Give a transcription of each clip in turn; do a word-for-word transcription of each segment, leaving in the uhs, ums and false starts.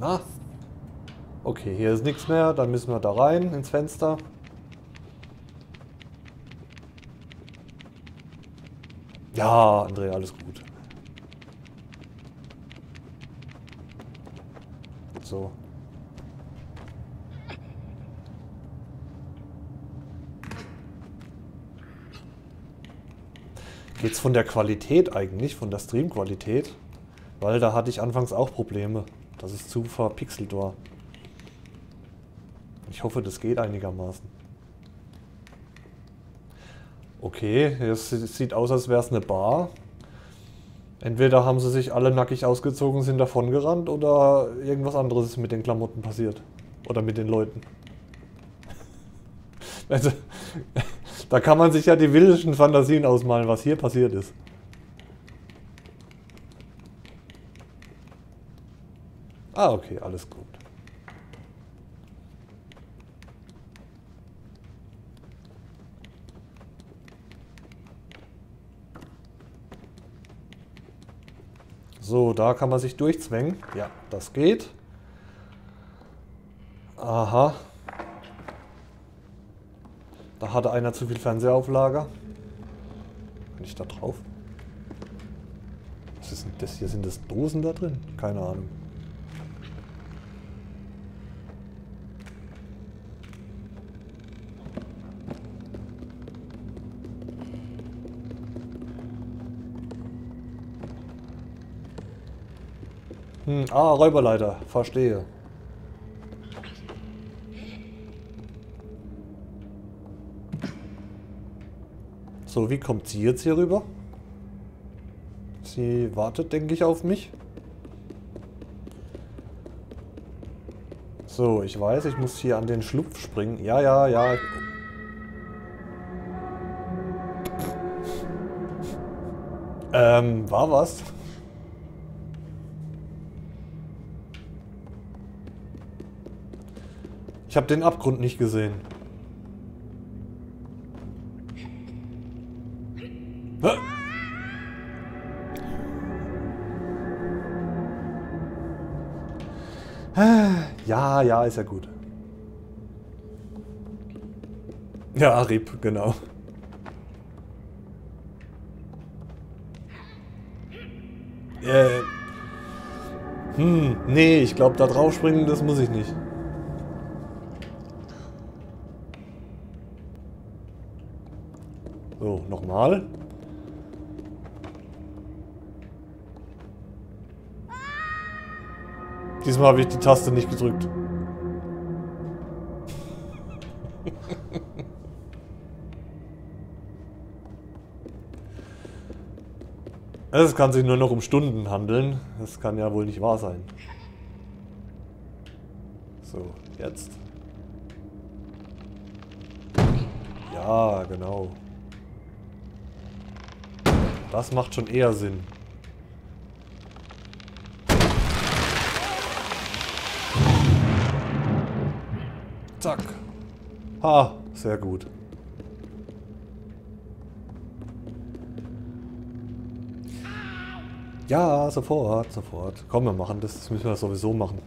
Na? Okay, hier ist nichts mehr. Dann müssen wir da rein, ins Fenster. Ja, André, alles gut. So. Geht's von der Qualität eigentlich, von der Stream-Qualität? Weil da hatte ich anfangs auch Probleme, dass es zu verpixelt war. Ich hoffe, das geht einigermaßen. Okay, es sieht aus, als wäre es eine Bar. Entweder haben sie sich alle nackig ausgezogen, sind davon gerannt oder irgendwas anderes ist mit den Klamotten passiert. Oder mit den Leuten. Also... Da kann man sich ja die wildesten Fantasien ausmalen, was hier passiert ist. Ah, okay, alles gut. So, da kann man sich durchzwängen. Ja, das geht. Aha. Da hatte einer zu viel Fernsehauflager. Kann ich da drauf? Was ist denn das hier? Sind das Dosen da drin? Keine Ahnung. Hm, ah, Räuberleiter. Verstehe. So, wie kommt sie jetzt hier rüber? Sie wartet, denke ich, auf mich. So, ich weiß, ich muss hier an den Schlupf springen. Ja, ja, ja. Ähm, war was? Ich habe den Abgrund nicht gesehen. Ja, ja, ist ja gut. Ja, R I P, genau. Äh. Hm, nee, ich glaube, da drauf springen, das muss ich nicht. So, nochmal. Diesmal habe ich die Taste nicht gedrückt. Es kann sich nur noch um Stunden handeln. Das kann ja wohl nicht wahr sein. So, jetzt. Ja, genau. Das macht schon eher Sinn. Zack. Ha, sehr gut. Ja, sofort, sofort. Komm, wir machen das. Das müssen wir sowieso machen.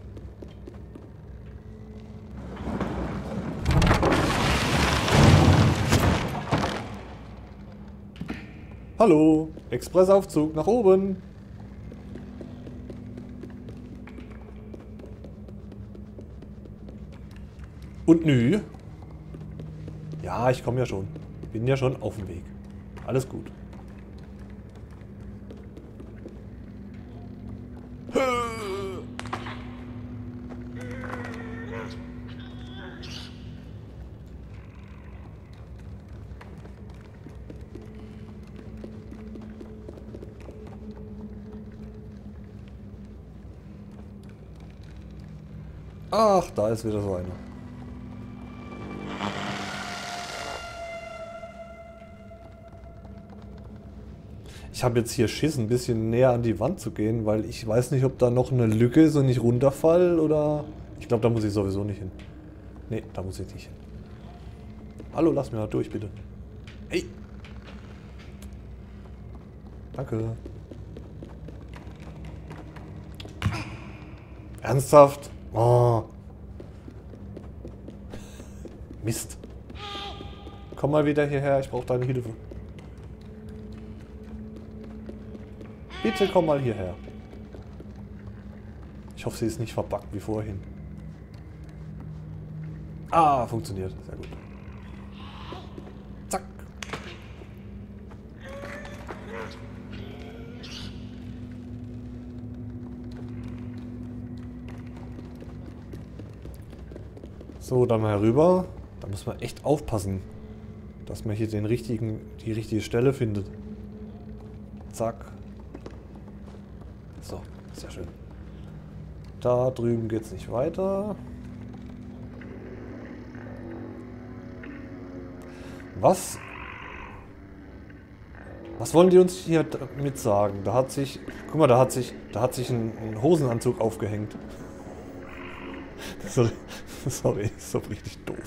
Hallo, Expressaufzug nach oben. Und nü. Ja, ich komme ja schon. Bin ja schon auf dem Weg. Alles gut. Ach, da ist wieder so einer. Ich habe jetzt hier Schiss, ein bisschen näher an die Wand zu gehen, weil ich weiß nicht, ob da noch eine Lücke ist und ich runterfall oder... Ich glaube, da muss ich sowieso nicht hin. Nee, da muss ich nicht hin. Hallo, lass mir da durch, bitte. Hey! Danke. Ernsthaft? Oh. Mist. Komm mal wieder hierher, ich brauche deine Hilfe. Bitte komm mal hierher. Ich hoffe, sie ist nicht verbuggt wie vorhin. Ah, funktioniert. Sehr gut. Zack. So, dann mal rüber. Da muss man echt aufpassen, dass man hier den richtigen, die richtige Stelle findet. Zack. So, sehr schön. Da drüben geht's nicht weiter. Was? Was wollen die uns hier mit sagen? Da hat sich, guck mal, da hat sich, da hat sich ein, ein Hosenanzug aufgehängt. Sorry, sorry, ist doch richtig doof.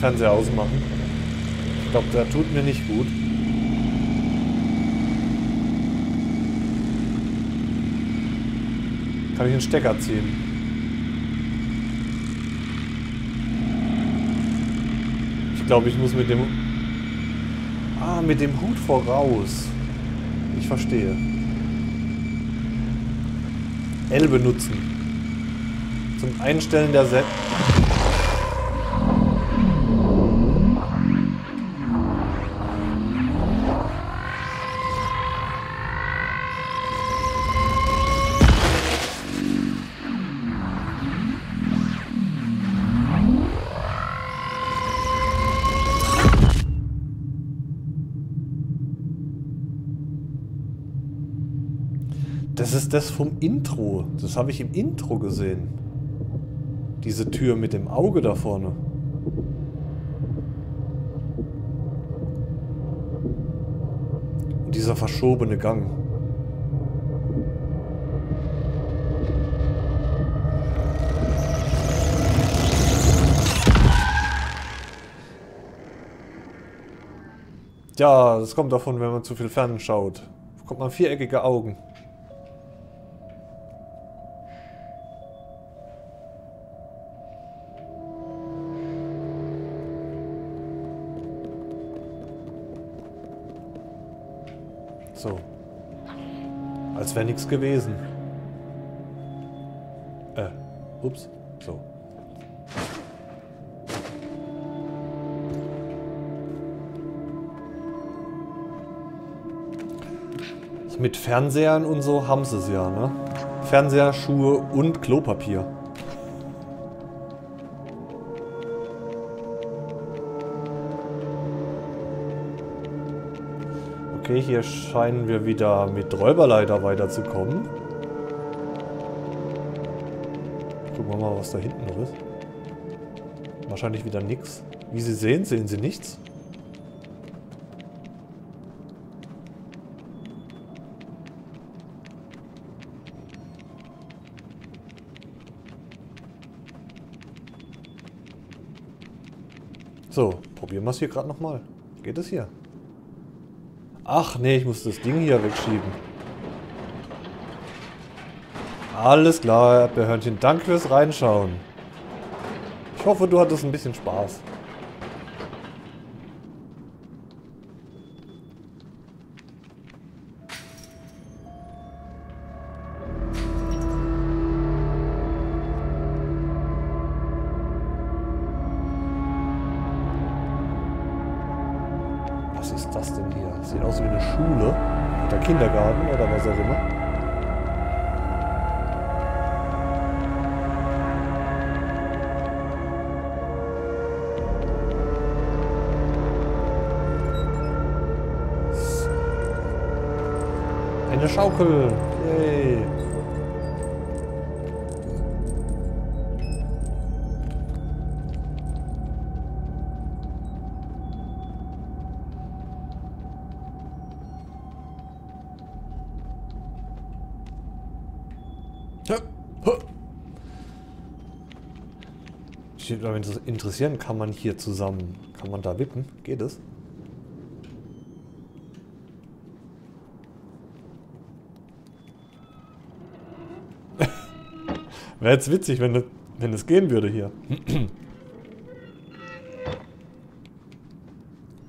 Fernseher ausmachen. Ich glaube, der tut mir nicht gut. Kann ich den Stecker ziehen? Ich glaube, ich muss mit dem... Ah, mit dem Hut voraus. Ich verstehe. L benutzen. Zum Einstellen der Set... Das ist das vom Intro. Das habe ich im Intro gesehen. Diese Tür mit dem Auge da vorne. Und dieser verschobene Gang. Ja, das kommt davon, wenn man zu viel fern schaut. Bekommt man viereckige Augen. So. Als wäre nichts gewesen. Äh, ups. So. Mit Fernsehern und so haben sie es ja, ne? Fernseher, Schuhe und Klopapier. Okay, hier scheinen wir wieder mit Räuberleiter weiterzukommen. Gucken wir mal, was da hinten noch ist. Wahrscheinlich wieder nichts. Wie Sie sehen, sehen Sie nichts. So, probieren wir es hier gerade nochmal. Geht es hier? Ach nee, ich muss das Ding hier wegschieben. Alles klar, Erdbeerhörnchen. Danke fürs Reinschauen. Ich hoffe, du hattest ein bisschen Spaß. Kindergarten oder was auch immer. eine Schaukel. Yay. Ich würde mich interessieren, kann man hier zusammen, kann man da wippen? Geht es? Wäre jetzt witzig, wenn das, wenn das gehen würde hier.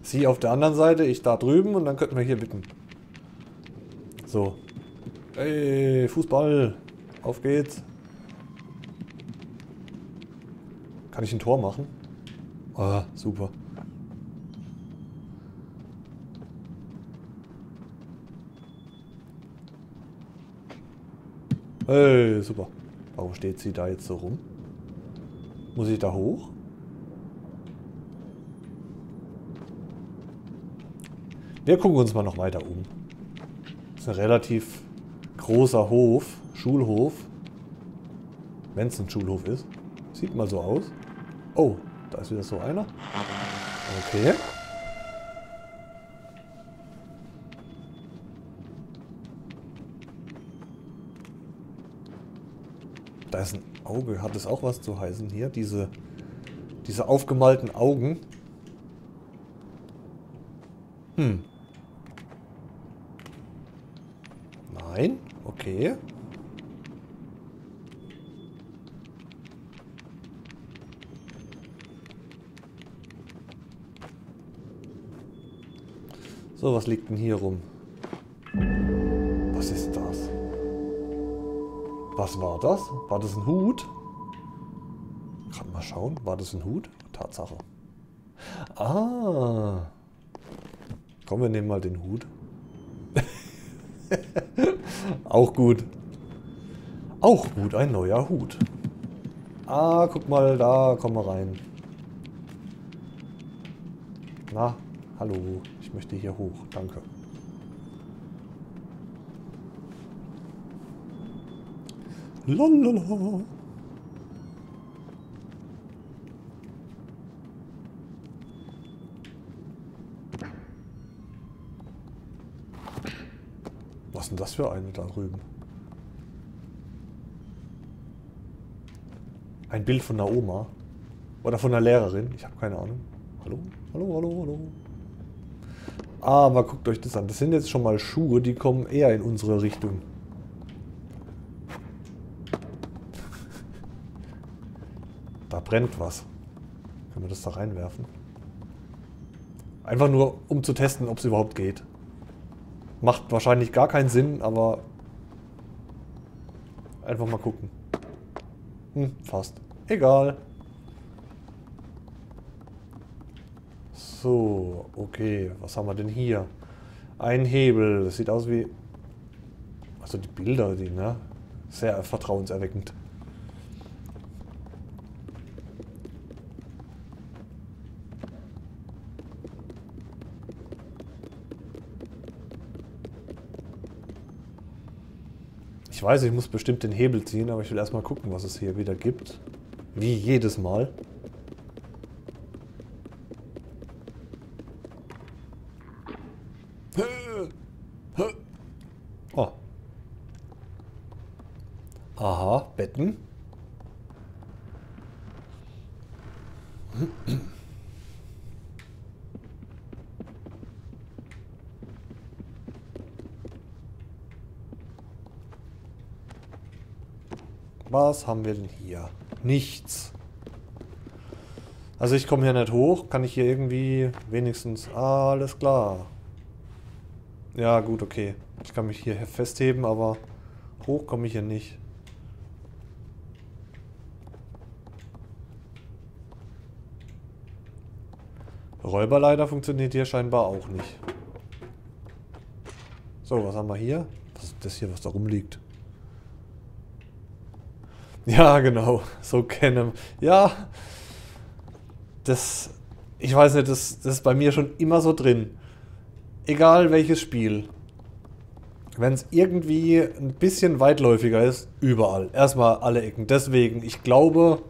Sie auf der anderen Seite, ich da drüben und dann könnten wir hier wippen. So. Ey, Fußball. Auf geht's. Kann ich ein Tor machen? Ah, super. Hey, super. Warum steht sie da jetzt so rum? Muss ich da hoch? Wir gucken uns mal noch weiter um. Das ist ein relativ großer Hof, Schulhof. Wenn es ein Schulhof ist. Sieht mal so aus. Oh, da ist wieder so einer. Okay. Da ist ein Auge. Hat es auch was zu heißen hier? Diese, diese aufgemalten Augen. Hm. Nein? Okay. So, was liegt denn hier rum? Was ist das? Was war das? War das ein Hut? Gerade mal schauen. War das ein Hut? Tatsache. Ah. Komm, wir nehmen mal den Hut. Auch gut. Auch gut, ein neuer Hut. Ah, guck mal, da kommen wir rein. Na, hallo. Ich möchte hier hoch, danke. Lalalala. Was ist denn das für eine da drüben? Ein Bild von einer Oma. Oder von einer Lehrerin. Ich habe keine Ahnung. Hallo? Hallo, hallo, hallo. Aber guckt euch das an. Das sind jetzt schon mal Schuhe, die kommen eher in unsere Richtung. Da brennt was. Können wir das da reinwerfen? Einfach nur, um zu testen, ob es überhaupt geht. Macht wahrscheinlich gar keinen Sinn, aber... Einfach mal gucken. Hm, fast. Egal. So, okay, was haben wir denn hier? Ein Hebel, das sieht aus wie... Also die Bilder, die, ne? Sehr vertrauenserweckend. Ich weiß, ich muss bestimmt den Hebel ziehen, aber ich will erstmal gucken, was es hier wieder gibt. Wie jedes Mal. Aha, Betten. Was haben wir denn hier? Nichts. Also ich komme hier nicht hoch. Kann ich hier irgendwie wenigstens... Ah, alles klar. Ja, gut, okay. Ich kann mich hier festheben, aber hoch komme ich hier nicht. Räuberleiter funktioniert hier scheinbar auch nicht. So, was haben wir hier? Was ist das hier, was da rumliegt? Ja, genau. So kennen. Ja. Das... Ich weiß nicht, das, das ist bei mir schon immer so drin. Egal welches Spiel. wenn es irgendwie ein bisschen weitläufiger ist, überall. Erstmal alle Ecken. Deswegen, ich glaube,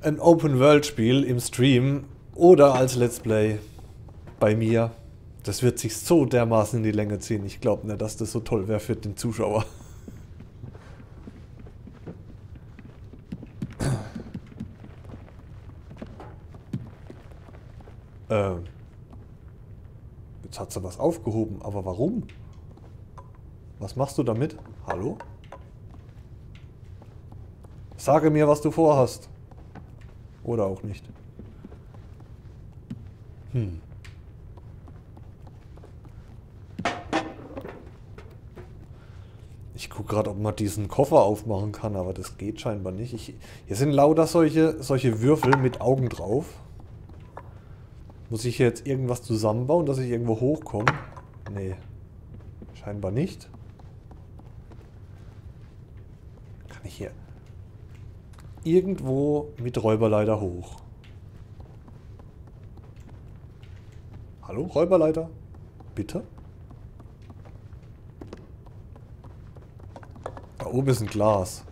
ein Open-World-Spiel im Stream oder als Let's Play bei mir, das wird sich so dermaßen in die Länge ziehen. Ich glaube nicht, dass das so toll wäre für den Zuschauer. ähm. Jetzt hat sie was aufgehoben, aber warum? Was machst du damit? Hallo? Sage mir, was du vorhast. Oder auch nicht. Hm. Ich gucke gerade, ob man diesen Koffer aufmachen kann, aber das geht scheinbar nicht. Ich, hier sind lauter solche, solche Würfel mit Augen drauf. Muss ich hier jetzt irgendwas zusammenbauen, dass ich irgendwo hochkomme? Nee. Scheinbar nicht. Kann ich hier irgendwo mit Räuberleiter hoch? Hallo, Räuberleiter? Bitte? Da oben ist ein Glas.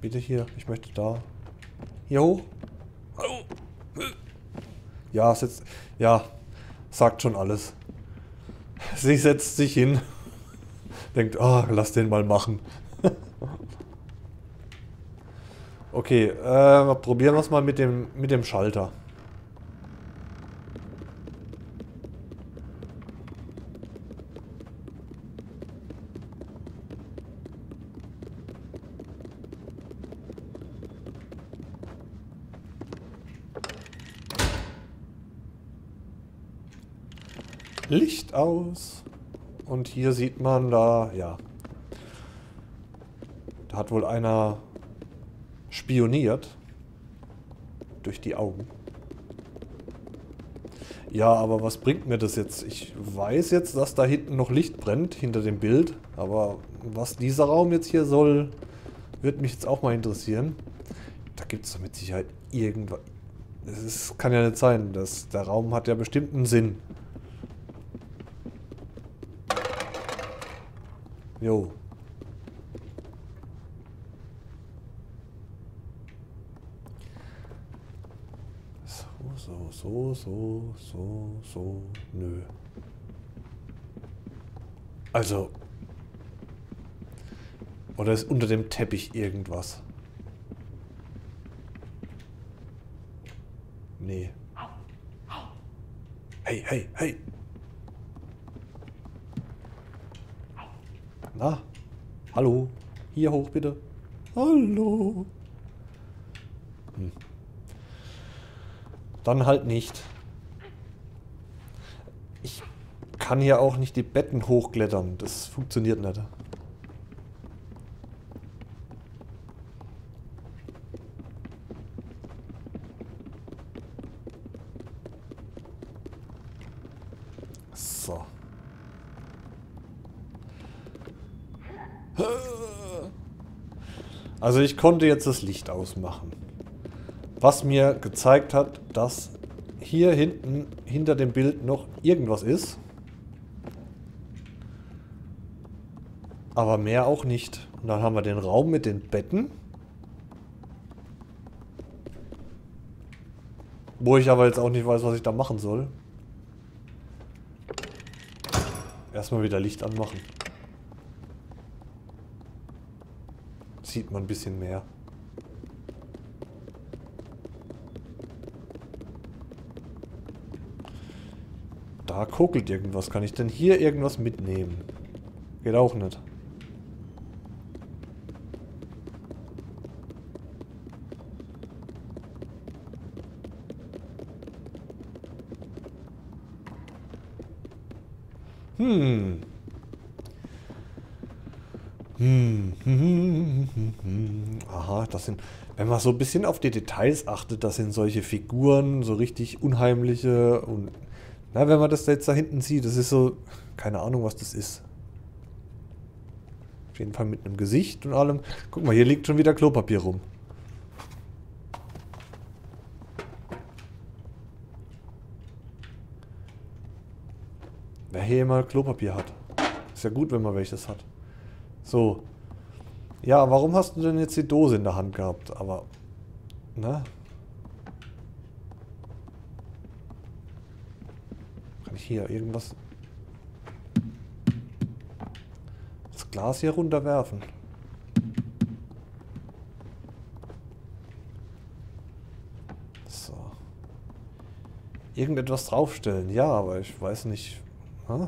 Bitte hier, ich möchte da. Hier hoch. Hallo. Ja, sitzt. Ja, sagt schon alles. Sie setzt sich hin. Denkt, ah, oh, lass den mal machen. Okay, äh, probieren wir es mal mit dem, mit dem Schalter. Licht aus. Und hier sieht man da, ja. Da hat wohl einer spioniert. Durch die Augen. Ja, aber was bringt mir das jetzt? Ich weiß jetzt, dass da hinten noch Licht brennt, hinter dem Bild. Aber was dieser Raum jetzt hier soll, wird mich jetzt auch mal interessieren. Da gibt es doch mit Sicherheit irgendwas. Das ist, kann ja nicht sein. Das, der Raum hat ja bestimmt einen Sinn. Jo. So, so, so, so, so, so, nö. Also. Oder ist unter dem Teppich irgendwas? Nee. Hey, hey, hey. Na, hallo. Hier hoch, bitte. Hallo. Hm. Dann halt nicht. Ich kann hier auch nicht die Betten hochklettern. Das funktioniert nicht. So. Also ich konnte jetzt das Licht ausmachen. Was mir gezeigt hat, dass hier hinten hinter dem Bild noch irgendwas ist. Aber mehr auch nicht. Und dann haben wir den Raum mit den Betten. Wo ich aber jetzt auch nicht weiß, was ich da machen soll. Erstmal wieder Licht anmachen. Sieht man ein bisschen mehr. Da kokelt irgendwas. Kann ich denn hier irgendwas mitnehmen? Geht auch nicht. Hm. Hm, hm, hm, hm, hm. Aha, das sind, wenn man so ein bisschen auf die Details achtet, das sind solche Figuren, so richtig unheimliche und, na, wenn man das jetzt da hinten sieht, das ist so, keine Ahnung, was das ist. Auf jeden Fall mit einem Gesicht und allem. Guck mal, hier liegt schon wieder Klopapier rum. nachher mal Klopapier hat. Ist ja gut, wenn man welches hat. So. Ja, warum hast du denn jetzt die Dose in der Hand gehabt? Aber, ne? Kann ich hier irgendwas... Das Glas hier runterwerfen? So. Irgendetwas draufstellen? Ja, aber ich weiß nicht... Hm?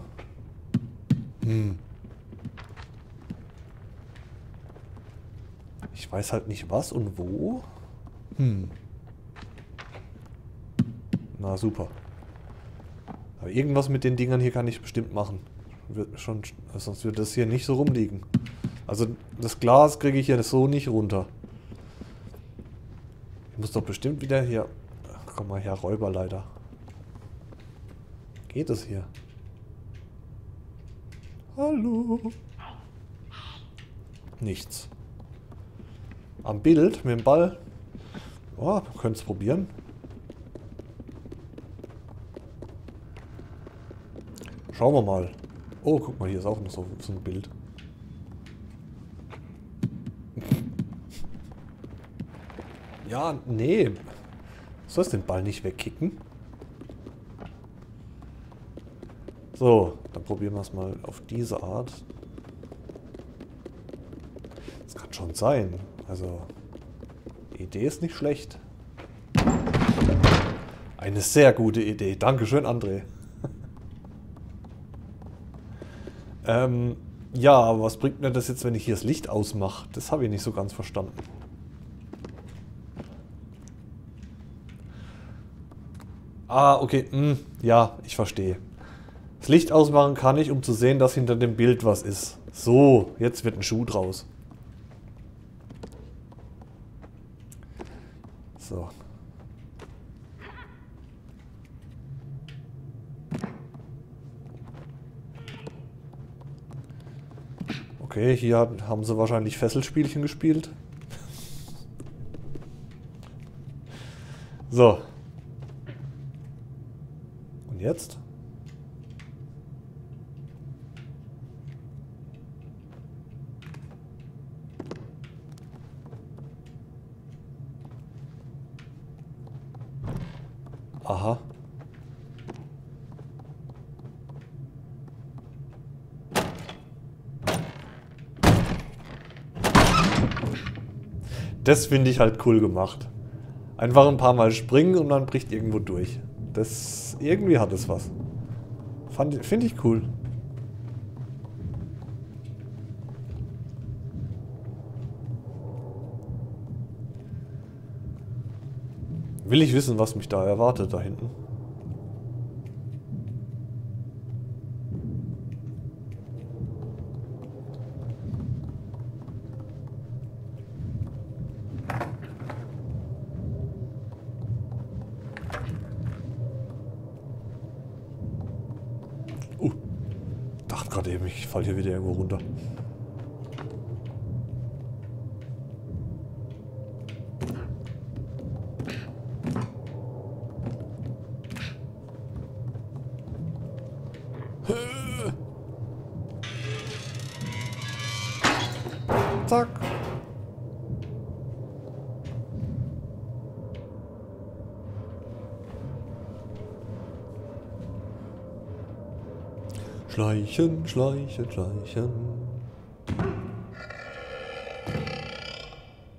Hm. Ich weiß halt nicht was und wo. Hm. Na super. Aber irgendwas mit den Dingern hier kann ich bestimmt machen. Wird schon, sonst wird das hier nicht so rumliegen. Also das Glas kriege ich ja so nicht runter. Ich muss doch bestimmt wieder hier... Ach, komm mal her, Räuber leider. Geht es hier? Hallo. Nichts. Am Bild mit dem Ball. Oh, wir können es probieren. Schauen wir mal. Oh, guck mal, hier ist auch noch so, so ein Bild. Ja, nee. Sollst du den Ball nicht wegkicken? So, dann probieren wir es mal auf diese Art. Das kann schon sein. Also, die Idee ist nicht schlecht. Eine sehr gute Idee. Dankeschön, André. ähm, ja, aber was bringt mir das jetzt, wenn ich hier das Licht ausmache? Das habe ich nicht so ganz verstanden. Ah, okay. Hm, ja, ich verstehe. Das Licht ausmachen kann ich, um zu sehen, dass hinter dem Bild was ist. So, jetzt wird ein Schuh draus. So. Okay, hier haben sie wahrscheinlich Fesselspielchen gespielt. So. Und jetzt? Aha. Das finde ich halt cool gemacht. Einfach ein paar Mal springen und dann bricht irgendwo durch. Das... Irgendwie hat es was. Finde ich cool. Will ich wissen, was mich da erwartet, da hinten. Uh, dachte gerade eben, ich falle hier wieder irgendwo runter. Zack. Schleichen, schleichen, schleichen.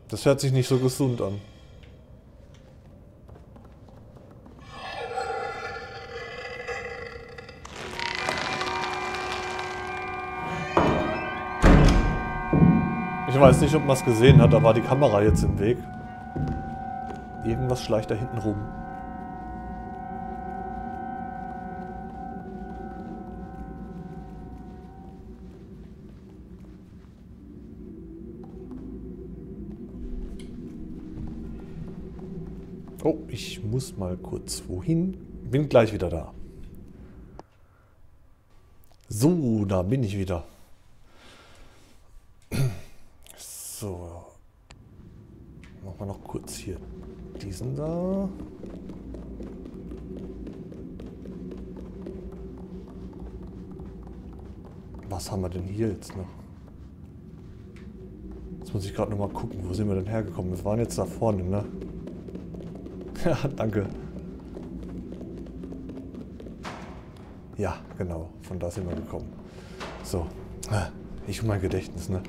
Das hört sich nicht so gesund an. Ich weiß nicht, ob man es gesehen hat, da war die Kamera jetzt im Weg. Irgendwas schleicht da hinten rum. Oh, ich muss mal kurz wohin. Bin gleich wieder da. So, da bin ich wieder. So, machen wir noch kurz hier diesen da. was haben wir denn hier jetzt noch? Jetzt muss ich gerade nochmal gucken, wo sind wir denn hergekommen? Wir waren jetzt da vorne, ne? Ja, danke. Ja, genau. Von da sind wir gekommen. So. Ich und mein Gedächtnis, ne?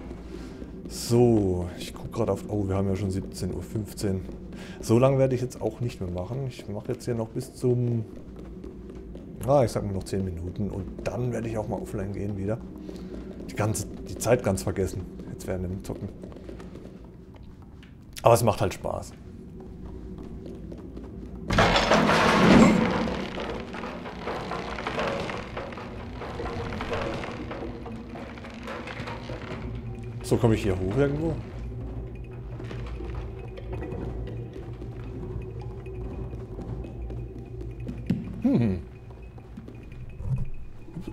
So. Ich gucke gerade auf... Oh, wir haben ja schon siebzehn Uhr fünfzehn. So lange werde ich jetzt auch nicht mehr machen. Ich mache jetzt hier noch bis zum... Ah, ich sag mal noch zehn Minuten. Und dann werde ich auch mal offline gehen wieder. Die ganze... Die Zeit ganz vergessen. Jetzt während dem Zocken. Aber es macht halt Spaß. So, komme ich hier hoch irgendwo? Hm.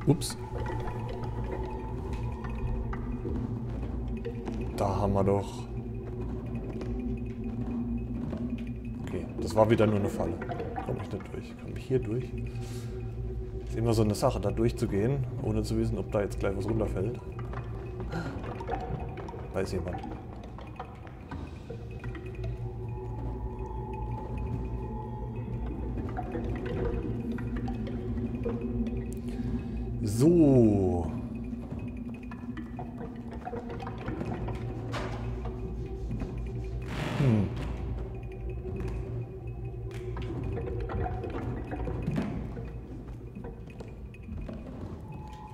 Ups. Da haben wir doch... Okay, das war wieder nur eine Falle. Komme ich nicht durch. Komme ich hier durch? Ist immer so eine Sache, da durchzugehen, ohne zu wissen, ob da jetzt gleich was runterfällt. Da ist jemand. So. Hm.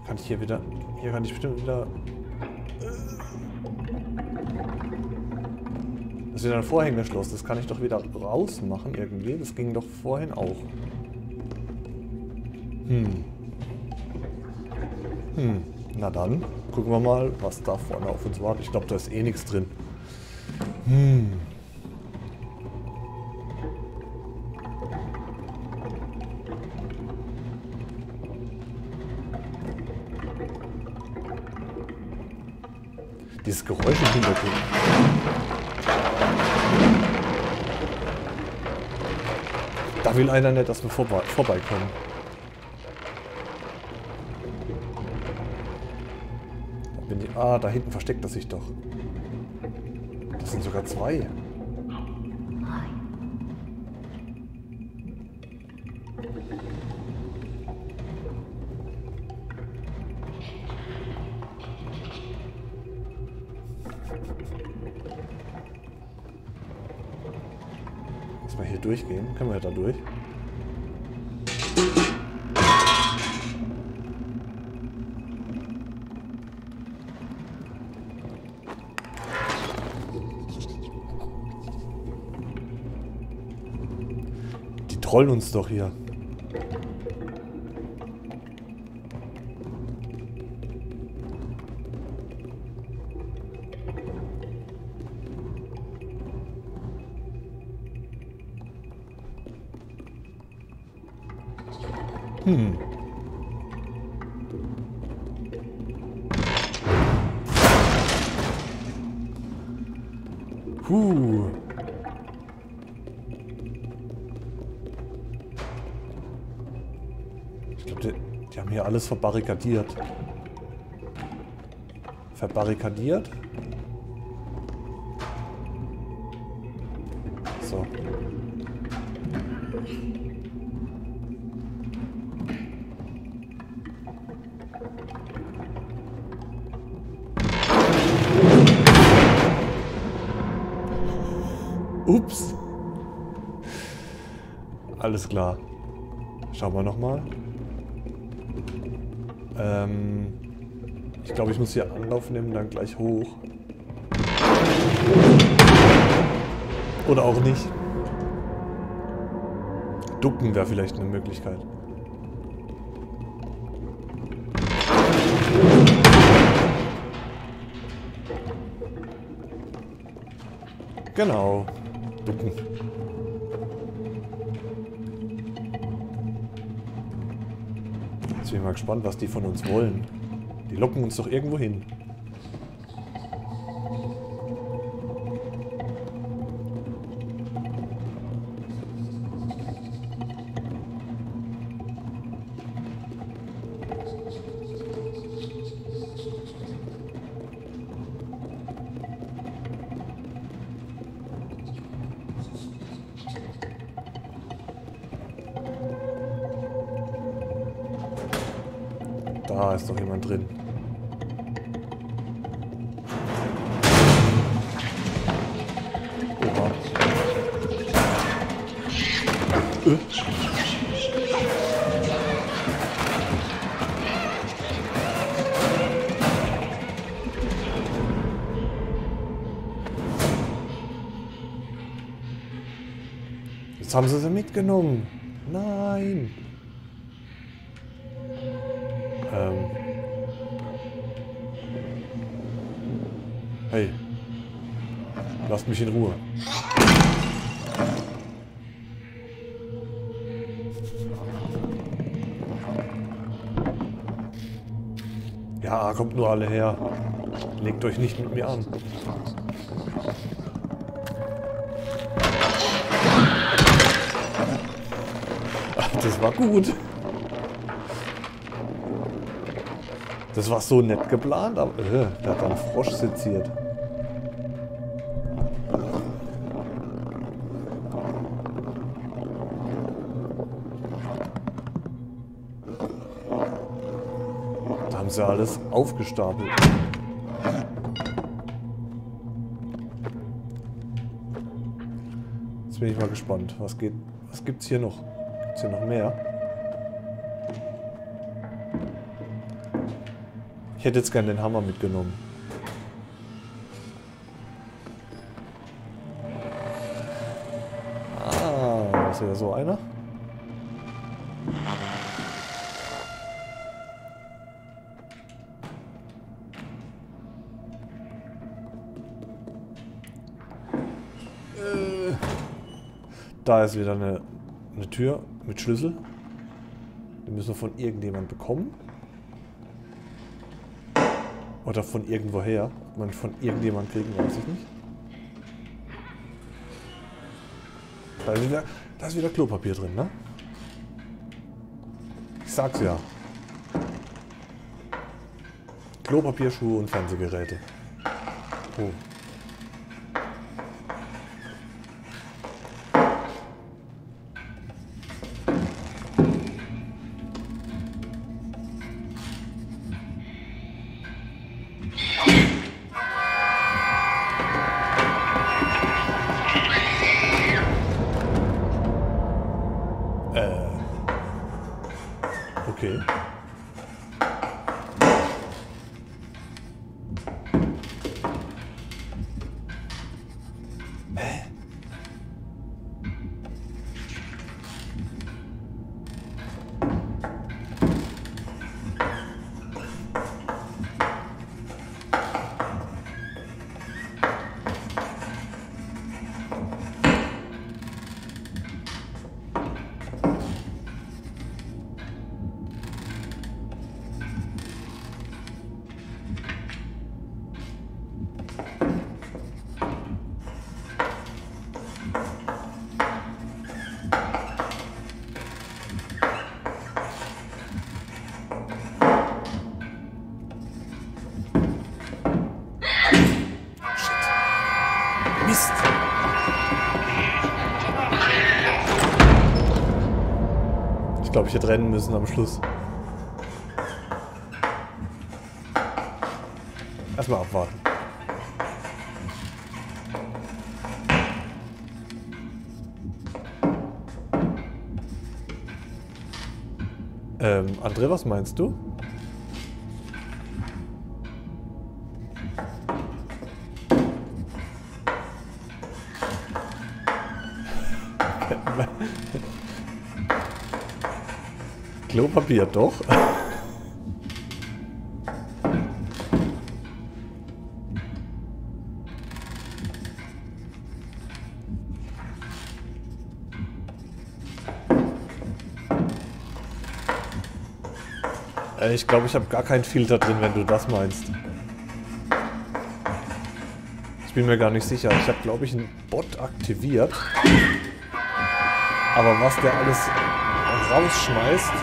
Kann ich hier wieder... Hier kann ich bestimmt wieder... Das ist wieder ein Vorhängeschloss. Das kann ich doch wieder rausmachen irgendwie. Das ging doch vorhin auch. Hm. Hm. Na dann. Gucken wir mal, was da vorne auf uns wartet. Ich glaube, da ist eh nichts drin. Hm. Dieses Geräusch im Hintergrund. Da will einer nicht, dass wir vorbe vorbeikommen. Da bin ich, ah, da hinten versteckt er sich doch. Das sind sogar zwei. Mal hier durchgehen. Können wir ja da durch? Die trollen uns doch hier. Hm. Huh. Ich glaube, die, die haben hier alles verbarrikadiert. Verbarrikadiert? So. Ups. Alles klar. Schauen wir nochmal. Ähm, ich glaube, ich muss hier Anlauf nehmen, dann gleich hoch. Oder auch nicht. Ducken wäre vielleicht eine Möglichkeit. Genau. Ducken. Jetzt bin ich mal gespannt, was die von uns wollen. Die locken uns doch irgendwo hin. Da ist doch jemand drin. Oha. Äh. Jetzt haben sie sie mitgenommen. Nein. Ähm. Hey. Lasst mich in Ruhe. Ja, kommt nur alle her. Legt euch nicht mit mir an. Ach, das war gut. Das war so nett geplant, aber äh, der hat einen Frosch seziert. Da haben sie alles aufgestapelt. Jetzt bin ich mal gespannt, was geht, was gibt's hier noch? Gibt's hier noch mehr? Ich hätte jetzt gerne den Hammer mitgenommen. Ah, ist ja so einer. Äh, da ist wieder eine, eine Tür mit Schlüssel. Die müssen wir von irgendjemand bekommen. Oder von irgendwoher. Man von irgendjemand kriegen, weiß ich nicht. Da ist wieder, da ist wieder Klopapier drin, ne? Ich sag's ja. Klopapier, Schuhe und Fernsehgeräte. Oh. Okay. Hä? Ich glaube, ich hätte rennen müssen am Schluss. Erstmal abwarten. Ähm, André, was meinst du? Klopapier, doch. Ich glaube, ich habe gar keinen Filter drin, wenn du das meinst. Ich bin mir gar nicht sicher. Ich habe, glaube ich, einen Bot aktiviert. Aber was der alles rausschmeißt...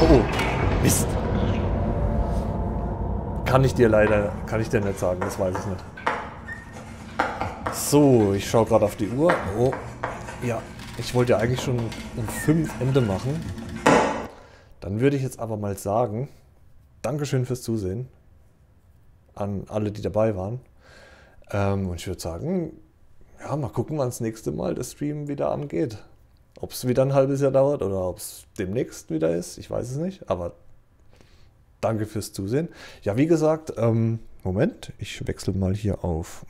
Oh, Mist. Kann ich dir leider, kann ich dir nicht sagen, das weiß ich nicht. So, ich schaue gerade auf die Uhr. Oh, ja, ich wollte ja eigentlich schon um fünf Ende machen. Dann würde ich jetzt aber mal sagen, Dankeschön fürs Zusehen an alle, die dabei waren. Ähm, und ich würde sagen, ja, mal gucken, wann das nächste Mal das Stream wieder angeht. Ob es wieder ein halbes Jahr dauert oder ob es demnächst wieder ist, ich weiß es nicht. Aber danke fürs Zusehen. Ja, wie gesagt, ähm, Moment, ich wechsle mal hier auf...